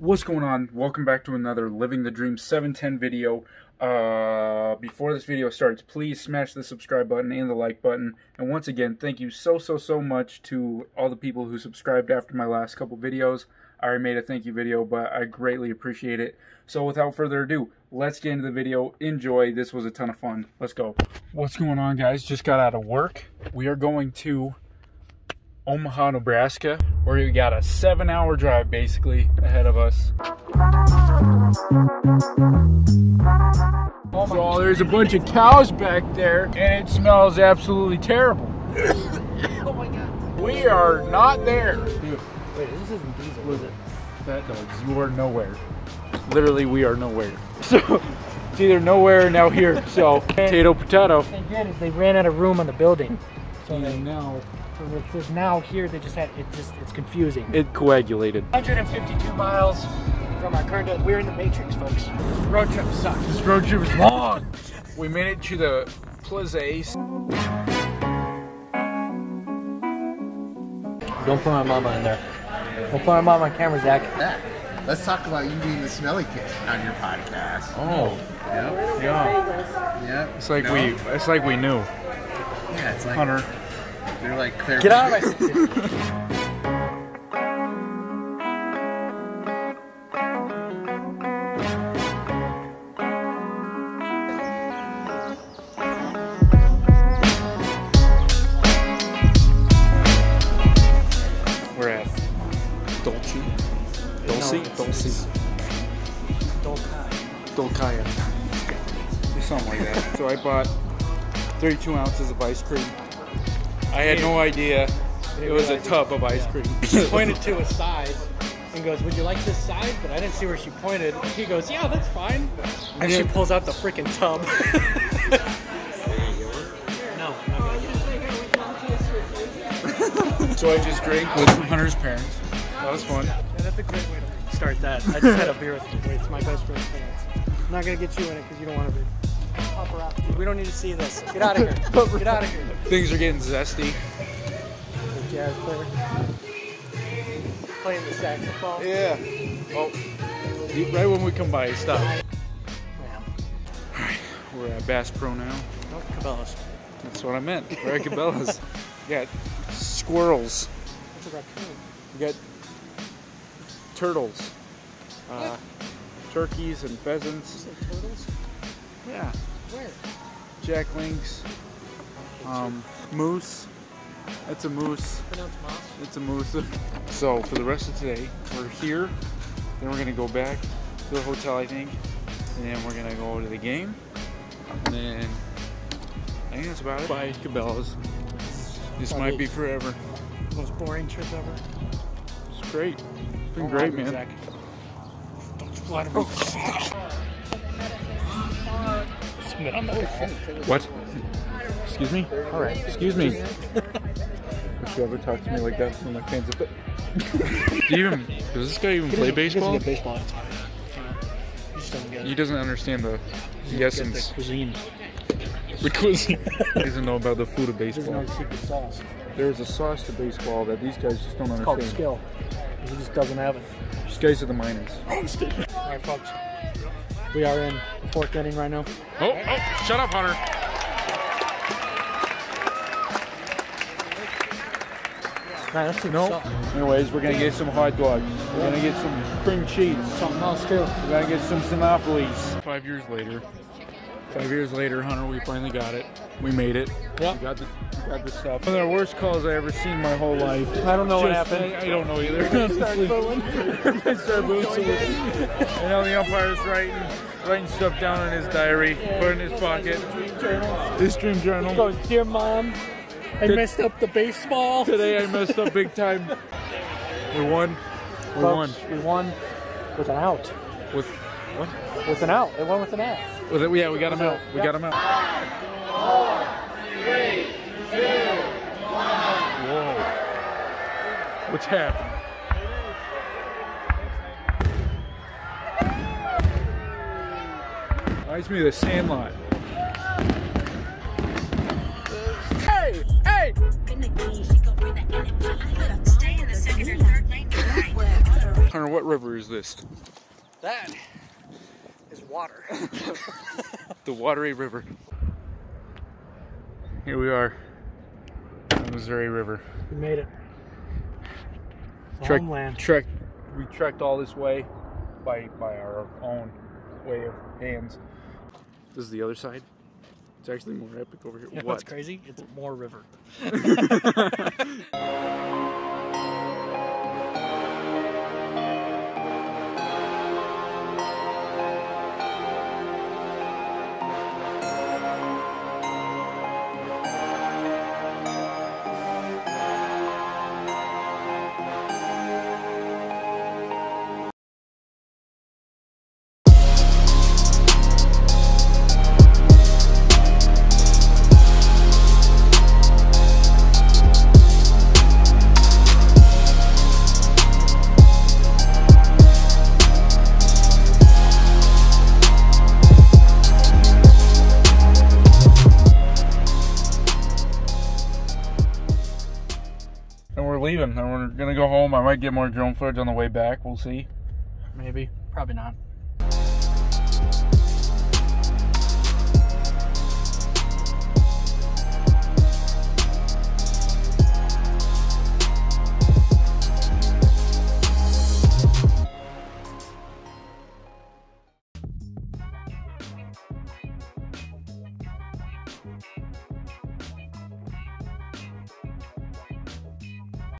What's going on? Welcome back to another Living the Dream 710 video. Before this video starts, please smash the subscribe button and the like button. And once again, thank you so much to all the people who subscribed after my last couple videos. I already made a thank you video, but I greatly appreciate it. So without further ado, let's get into the video. Enjoy. This was a ton of fun. Let's go. What's going on, guys? Just got out of work. We are going to Omaha, Nebraska, where we got a 7-hour drive basically ahead of us. So there's a bunch of cows back there and it smells absolutely terrible. Oh my god. We are not there. Dude, wait, this isn't diesel, is it? Fat dogs, you are nowhere. Literally, we are nowhere. So it's either nowhere or now here. So potato, potato. What they did is they ran out of room on the building. So they now. Which was now here, they just had, it's confusing. It coagulated. 152 miles from our car. We're in the Matrix, folks. This road trip sucks. This road trip is long. We made it to the Plazas. Don't put my mama in there. Don't put my mama on camera, Zach. Let's talk about you being the smelly kid on your podcast. Oh. Yep. Yeah. Yep. It's like we knew. Yeah, it's like Hunter. They're like, get out of my city. We're at Dolci. Dolci? Dolci. Dolcaya. Something like that. So I bought 32 ounces of ice cream. I had no idea it was a tub of ice cream. She pointed to a size and goes, would you like this size? But I didn't see where she pointed. She goes, yeah, that's fine. And she pulls out the freaking tub. No, I'm not gonna get it. So I just drank with Hunter's parents. That was fun. Yeah, that's a great way to start that. I just had a beer with my best friend's parents. I'm not gonna get you in it because you don't want to be. We don't need to see this. Get out of here. Get out of here. Things are getting zesty. The jazz player. Playing the saxophone. Yeah. Oh. Right when we come by, he stopped. Yeah. Alright, we're at Bass Pro now. Nope, Cabela's. That's what I meant. We're at Cabela's. We got squirrels. That's a raccoon. We got turtles. Turkeys and pheasants. You said turtles? Yeah. Where? Jack Links. Moose. That's a moose. Pronounced mouse. It's a moose. So for the rest of today, we're here. Then we're gonna go back to the hotel, I think. And then we're gonna go to the game. And then I think that's about it. Bye, Cabela's. This might be forever. Most boring trip ever. It's great. It's been great, man. Zach. Don't you fly to me. What? Excuse me? Alright. Excuse me. Would you ever talk to me like that? Some of my fans have been... Does this guy even play baseball? He doesn't get baseball. He just doesn't get it. He doesn't understand the essence. The cuisine. The cuisine. He doesn't know about the food of baseball. He doesn't know the secret sauce. There is a sauce to baseball that these guys just don't understand. It's called skill. He just doesn't have it. These guys are the minors. Alright, folks. We are in the fourth inning right now. Oh, shut up, Hunter. Anyways, we're going to get some hot dogs. We're going to get some cream cheese. Something else, too. We're going to get some Sinopolis. 5 years later. 5 years later, Hunter, we finally got it. We made it. Yep. We got the stuff. One of the worst calls I've ever seen my whole life. I don't know what happened. I don't know either. You know, the umpire's writing stuff down in his diary, put in his pocket. His dream journal. He goes, dear mom, I messed up the baseball. Today I messed up big time. We won. We won. We won with an out. With what? With an out. It won with an out. Yeah, we got him out. We got him out. 5, 4, 3, 2, 1. Whoa. What's happening? Reminds me of the Sandlot. Hey! Hey! Hunter, what river is this? That is water. The watery river. Here we are, the Missouri River. We made it. Homeland. We trekked all this way by our own way of hands. This is the other side. It's actually more epic over here. You know what's crazy? It's more river. Leaving and we're gonna go home. I might get more drone footage on the way back. We'll see. Maybe. Probably not.